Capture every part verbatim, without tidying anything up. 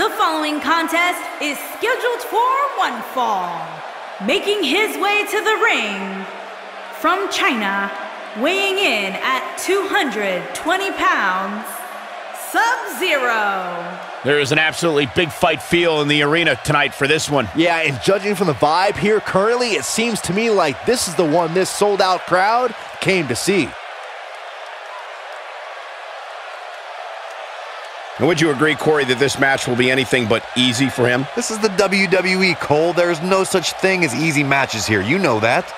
The following contest is scheduled for one fall. Making his way to the ring from China, weighing in at two hundred twenty pounds, Sub-Zero. There is an absolutely big fight feel in the arena tonight for this one. Yeah, and judging from the vibe here currently, it seems to me like this is the one this sold-out crowd came to see. And would you agree, Corey, that this match will be anything but easy for him? This is the W W E, Cole. There's no such thing as easy matches here. You know that.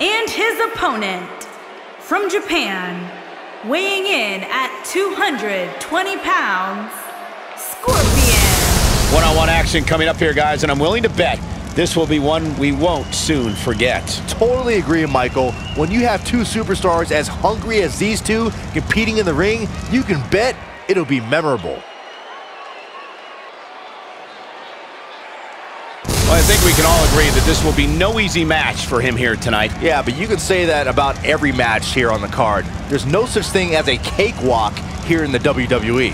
And his opponent, from Japan, weighing in at two hundred twenty pounds, Scorpion. One-on-one action coming up here, guys, and I'm willing to bet this will be one we won't soon forget. Totally agree, Michael. When you have two superstars as hungry as these two competing in the ring, you can bet it'll be memorable. Well, I think we can all agree that this will be no easy match for him here tonight. Yeah, but you can say that about every match here on the card. There's no such thing as a cakewalk here in the W W E.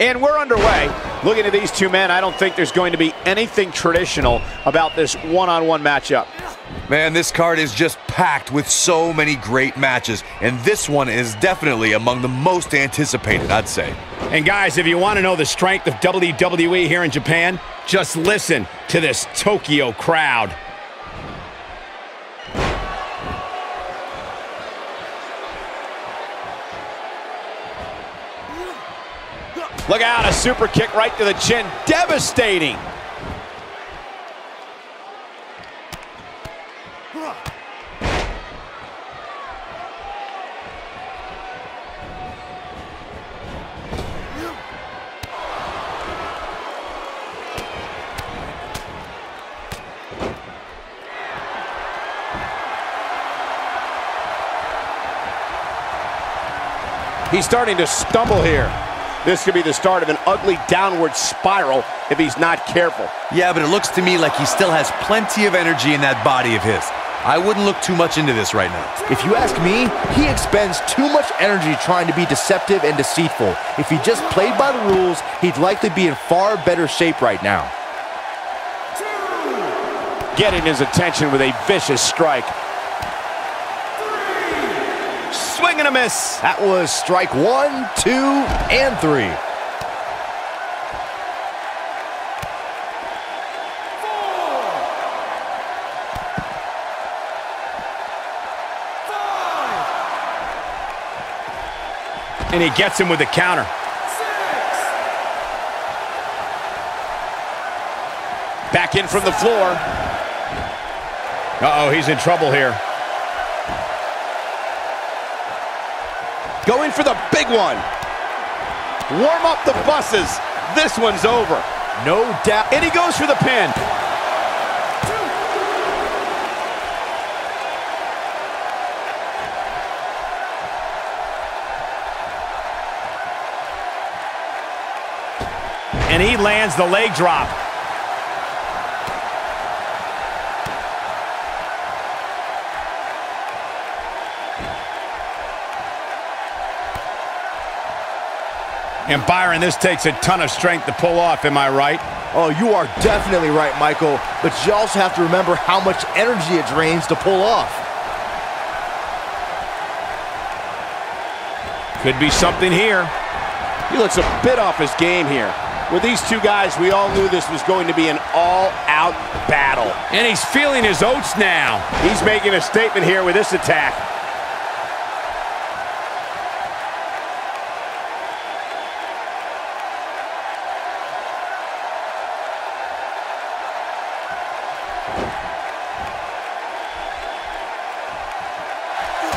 And we're underway. Looking at these two men, I don't think there's going to be anything traditional about this one-on-one matchup. Man, this card is just packed with so many great matches, and this one is definitely among the most anticipated, I'd say. And guys, if you want to know the strength of W W E here in Japan, just listen to this Tokyo crowd. Look out, a super kick right to the chin. Devastating. He's starting to stumble here. This could be the start of an ugly downward spiral if he's not careful. Yeah, but it looks to me like he still has plenty of energy in that body of his. I wouldn't look too much into this right now. If you ask me, he expends too much energy trying to be deceptive and deceitful. If he just played by the rules, he'd likely be in far better shape right now. Getting his attention with a vicious strike. Swing and a miss. That was strike one, two, and three. Four. Five. And he gets him with the counter. Six. Back in from the floor. Uh-oh, he's in trouble here. Going for the big one. Warm up the buses. This one's over. No doubt. And he goes for the pin. And he lands the leg drop. And Byron, this takes a ton of strength to pull off, am I right? Oh, you are definitely right, Michael. But you also have to remember how much energy it drains to pull off. Could be something here. He looks a bit off his game here. With these two guys, we all knew this was going to be an all-out battle. And he's feeling his oats now. He's making a statement here with this attack.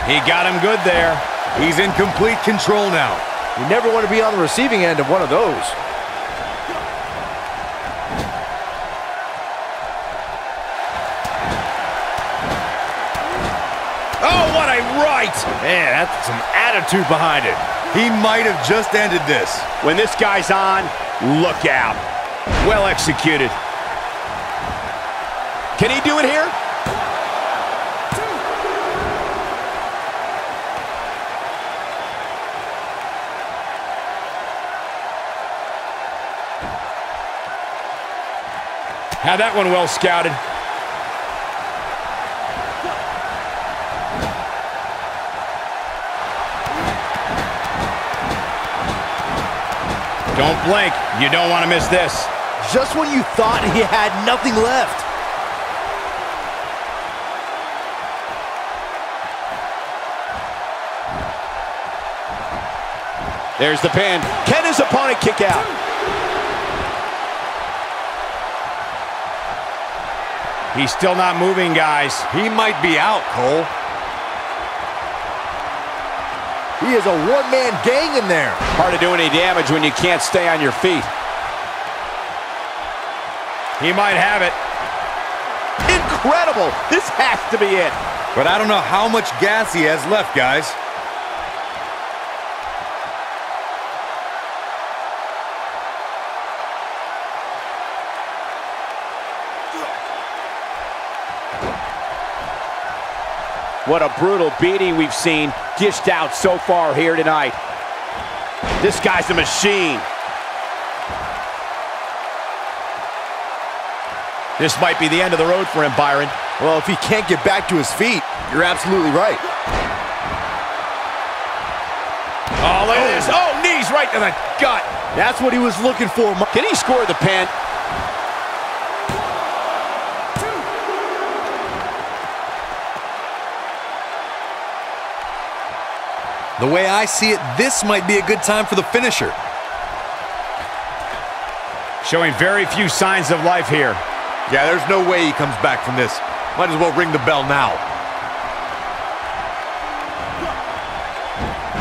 He got him good there. He's in complete control now. You never want to be on the receiving end of one of those. Oh, what a right! Man, that's some attitude behind it. He might have just ended this. When this guy's on, look out. Well executed. Can he do it here? Had that one well scouted. Don't blink. You don't want to miss this. Just when you thought he had nothing left. There's the pin. Can his opponent kick out? He's still not moving, guys. He might be out, Cole. He is a one-man gang in there. Hard to do any damage when you can't stay on your feet. He might have it. Incredible! This has to be it. But I don't know how much gas he has left, guys. What a brutal beating we've seen dished out so far here tonight. This guy's a machine. This might be the end of the road for him, Byron. Well, if he can't get back to his feet, you're absolutely right. Oh, look at this. Oh, knees right to the gut. That's what he was looking for. Can he score the pin? The way I see it, this might be a good time for the finisher. Showing very few signs of life here. Yeah, there's no way he comes back from this. Might as well ring the bell now.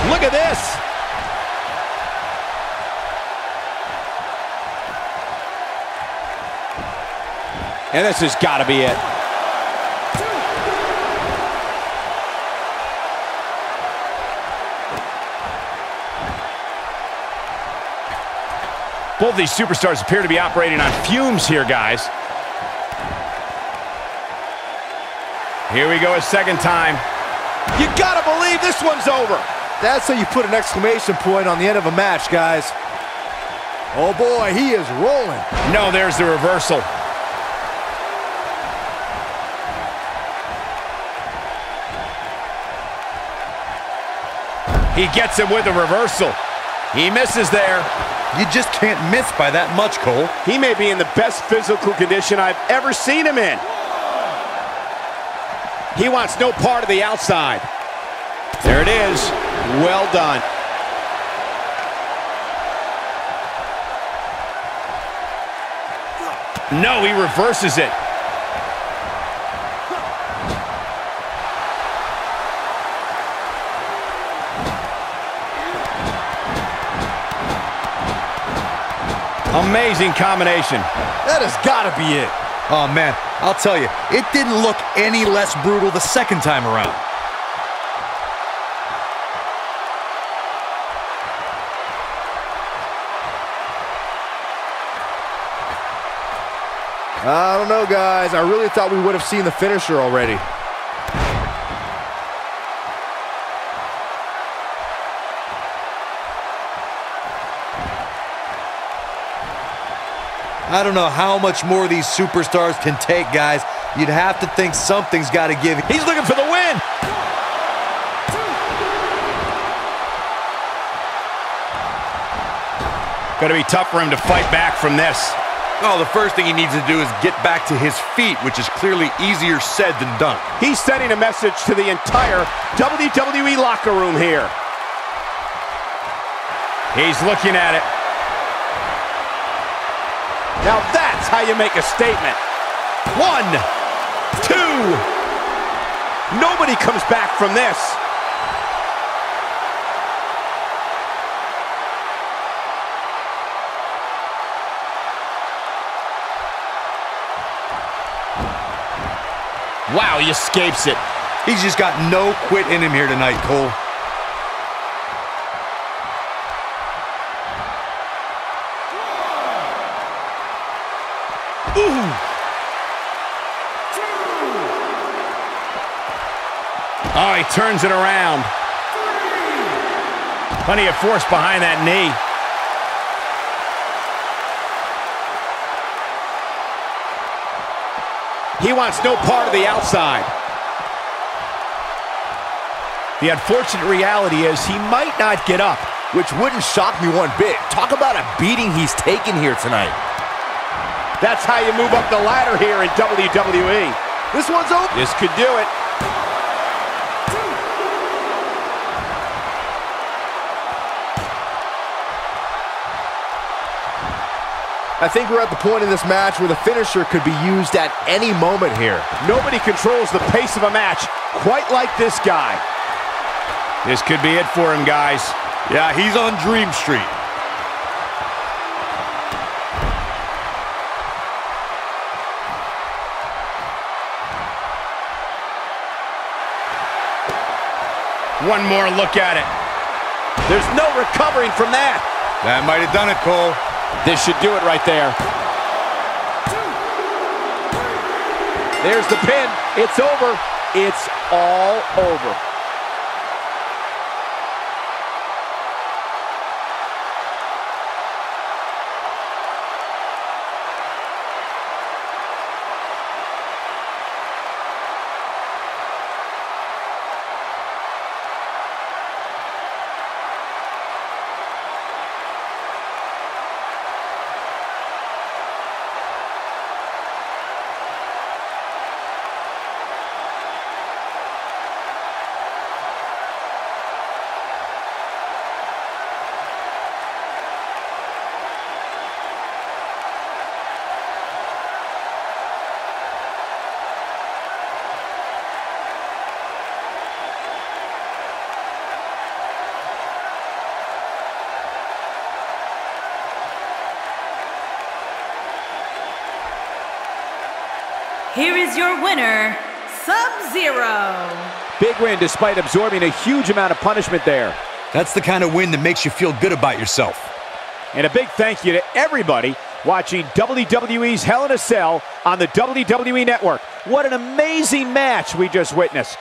Look at this! And this has got to be it. Both these superstars appear to be operating on fumes here, guys. Here we go a second time. You gotta believe this one's over. That's how you put an exclamation point on the end of a match, guys. Oh boy, he is rolling. No, there's the reversal. He gets him with a reversal. He misses there. You just can't miss by that much, Cole. He may be in the best physical condition I've ever seen him in. He wants no part of the outside. There it is. Well done. No, he reverses it. Amazing combination. That has got to be it. Oh, man, I'll tell you, it didn't look any less brutal the second time around. I don't know, guys. I really thought we would have seen the finisher already. I don't know how much more these superstars can take, guys. You'd have to think something's got to give. He's looking for the win. Going to be tough for him to fight back from this. Oh, the first thing he needs to do is get back to his feet, which is clearly easier said than done. He's sending a message to the entire W W E locker room here. He's looking at it. Now that's how you make a statement. One, two. Nobody comes back from this. Wow, he escapes it. He's just got no quit in him here tonight, Cole. Oh, he turns it around. Three. Plenty of force behind that knee. He wants no part of the outside. The unfortunate reality is he might not get up, which wouldn't shock me one bit. Talk about a beating he's taken here tonight. That's how you move up the ladder here in W W E. This one's open. This could do it. I think we're at the point in this match where the finisher could be used at any moment here. Nobody controls the pace of a match quite like this guy. This could be it for him, guys. Yeah, he's on Dream Street. One more look at it. There's no recovering from that. That might have done it, Cole. This should do it right there. There's the pin. It's over. It's all over. Here is your winner, Sub-Zero. Big win despite absorbing a huge amount of punishment there. That's the kind of win that makes you feel good about yourself. And a big thank you to everybody watching W W E's Hell in a Cell on the W W E Network. What an amazing match we just witnessed.